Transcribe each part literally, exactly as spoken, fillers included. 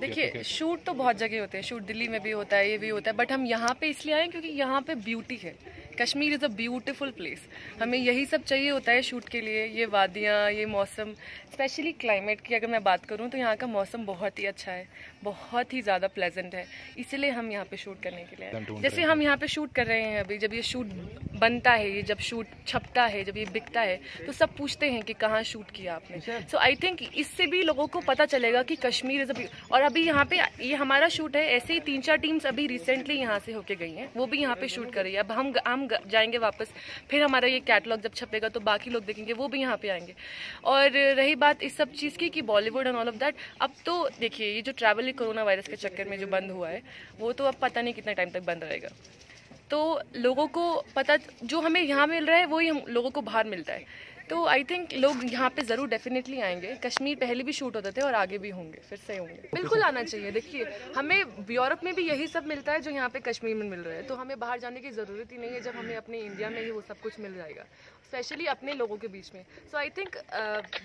देखिए शूट तो बहुत जगह होते हैं, शूट दिल्ली में भी होता है, ये भी होता है, बट हम यहाँ पे इसलिए आए क्योंकि यहाँ पे ब्यूटी है। Kashmir is a beautiful place, हमें यही सब चाहिए होता है शूट के लिए, ये वादियाँ, ये मौसम। स्पेशली क्लाइमेट की अगर मैं बात करूँ तो यहाँ का मौसम बहुत ही अच्छा है, बहुत ही ज़्यादा प्लेजेंट है, इसलिए हम यहाँ पे शूट करने के लिए आए। जैसे हम यहाँ पे शूट कर रहे हैं अभी, जब ये शूट बनता है, ये जब शूट छपता है, जब ये बिकता है, तो सब पूछते हैं कि कहाँ शूट किया आपने। सो आई थिंक इससे भी लोगों को पता चलेगा कि कश्मीर इज़ अ, और अभी यहाँ पे ये हमारा शूट है, ऐसे ही तीन चार टीम्स अभी रिसेंटली यहाँ से होके गई हैं, वो भी यहाँ पे शूट कर रही है। अब हम हम जाएंगे वापस, फिर हमारा ये कैटलॉग जब छपेगा तो बाकी लोग देखेंगे, वो भी यहाँ पे आएंगे। और रही बात इस सब चीज़ की कि Bollywood and all of that, अब तो देखिए ये जो ट्रैवल कोरोना वायरस के चक्कर में जो बंद हुआ है, वो तो अब पता नहीं कितना टाइम तक बंद रहेगा। तो लोगों को पता, जो हमें यहाँ मिल रहा है वही हम लोगों को बाहर मिलता है, तो आई थिंक लोग यहाँ पे ज़रूर डेफिनेटली आएंगे। कश्मीर पहले भी शूट होते थे और आगे भी होंगे, फिर से होंगे, बिल्कुल आना चाहिए। देखिए हमें यूरोप में भी यही सब मिलता है जो यहाँ पे कश्मीर में मिल रहा है, तो हमें बाहर जाने की ज़रूरत ही नहीं है, जब हमें अपने इंडिया में ही वो सब कुछ मिल जाएगा, स्पेशली अपने लोगों के बीच में। So I think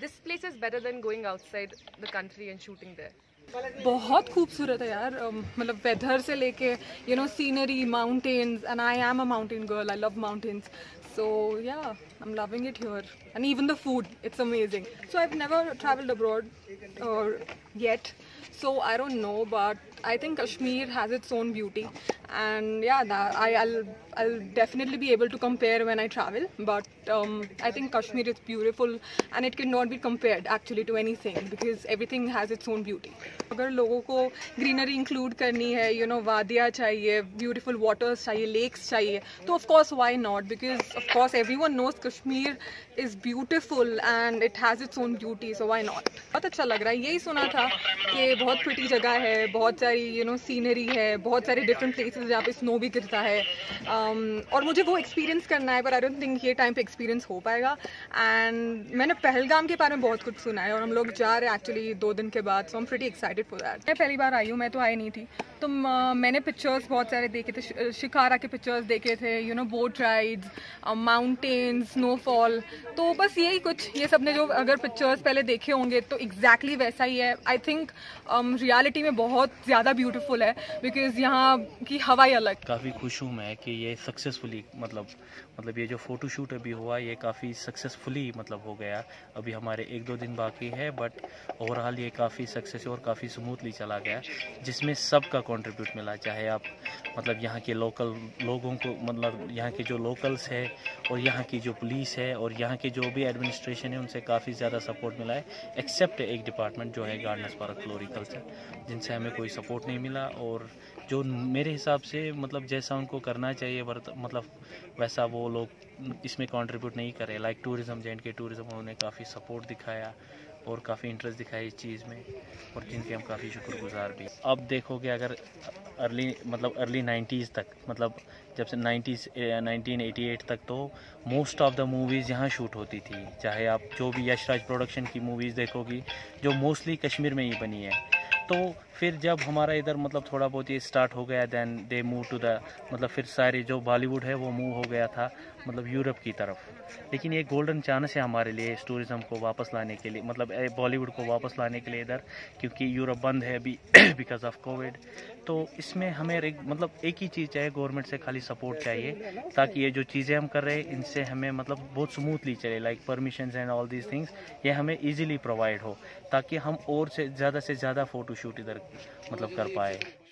this place is better than going outside the country and shooting there. बहुत खूबसूरत है यार, मतलब वेदर से लेके you know scenery, mountains, and I am a mountain girl, I love mountains, so yeah I'm loving it here, and even the food, it's amazing. So I've never traveled abroad or yet, so I don't know, but I think Kashmir has its own beauty, and yeah that I, I'll I'll definitely be able to compare when I travel, but um, I think Kashmir is beautiful and it cannot be compared actually to anything because everything has its own beauty. अगर लोगों को greenery include करनी है, you know वादियाँ चाहिए, beautiful waters चाहिए, lakes चाहिए, तो of course why not, because of course everyone knows Kashmir is beautiful and it has its own beauty, so why not. बहुत अच्छा लग रहा है, यही सुना था कि बहुत pretty जगह है, बहुत सारी you know scenery है, बहुत सारे different places जहाँ पे स्नो भी गिरता है, um, और मुझे वो एक्सपीरियंस करना है, पर आई डोंट थिंक ये टाइम पे एक्सपीरियंस हो पाएगा। एंड मैंने पहलगाम के बारे में बहुत कुछ सुना है और हम लोग जा रहे हैं एक्चुअली दो दिन के बाद, so I am pretty excited for that. मैं पहली बार आई हूँ, मैं तो आई नहीं थी, तो uh, मैंने पिक्चर्स बहुत सारे देखे थे, शिकारा के पिक्चर्स देखे थे, you know boat rides, mountains, snowfall, तो बस यही कुछ, ये सब ने जो अगर पिक्चर्स पहले देखे होंगे तो एग्जैक्टली वैसा ही है। आई थिंक रियलिटी में बहुत ज़्यादा ब्यूटीफुल है बिकॉज यहाँ की हवा ही अलग। काफ़ी खुश हूँ मैं कि ये सक्सेसफुली मतलब मतलब ये जो फ़ोटोशूट अभी हुआ ये काफ़ी सक्सेसफुली मतलब हो गया। अभी हमारे एक दो दिन बाकी है, बट ओवरऑल ये काफ़ी सक्सेस और काफ़ी स्मूथली चला गया, जिसमें सबका कंट्रीब्यूट मिला, चाहे आप मतलब यहाँ के लोकल लोगों को, मतलब यहाँ के जो लोकल्स है और यहाँ की जो पुलिस है और यहाँ के जो भी एडमिनिस्ट्रेशन है, उनसे काफ़ी ज़्यादा सपोर्ट मिला है, एक्सेप्ट एक डिपार्टमेंट जो है गार्डनर्स पार्क फ्लोरिकल्चर, जिनसे हमें कोई सपोर्ट नहीं मिला। और जो मेरे हिसाब से मतलब जैसा उनको करना चाहिए मतलब वैसा वो लोग इसमें कंट्रीब्यूट नहीं करे। Like tourism, J and K tourism, उन्होंने काफ़ी सपोर्ट दिखाया और काफ़ी इंटरेस्ट दिखाया इस चीज़ में, और जिनके हम काफ़ी शुक्रगुजार भी। अब देखोगे अगर अर्ली मतलब अर्ली नाइन्टीज़ तक, मतलब जब से नाइन्टीज़ नाइनटीन एटी एट तक, तो मोस्ट ऑफ द मूवीज़ यहाँ शूट होती थी। चाहे आप जो भी यशराज प्रोडक्शन की मूवीज़ देखोगी, जो मोस्टली कश्मीर में ही बनी है। तो फिर जब हमारा इधर मतलब थोड़ा बहुत ये स्टार्ट हो गया, then they move to the मतलब फिर सारे जो बॉलीवुड है वो मूव हो गया था मतलब यूरोप की तरफ। लेकिन ये गोल्डन चांस है हमारे लिए इस टूरिज़म को वापस लाने के लिए, मतलब बॉलीवुड को वापस लाने के लिए इधर, क्योंकि यूरोप बंद है अभी बिकॉज ऑफ कोविड। तो इसमें हमें एक, मतलब एक ही चीज़ चाहिए, गवर्नमेंट से खाली सपोर्ट चाहिए, ताकि ये जो चीज़ें हम कर रहे हैं इनसे हमें मतलब बहुत स्मूथली चले। Like permission and all these things ये हमें ईजिली प्रोवाइड हो, ताकि हम और से ज़्यादा से ज़्यादा फ़ोटो शूट इधर मतलब कर पाए।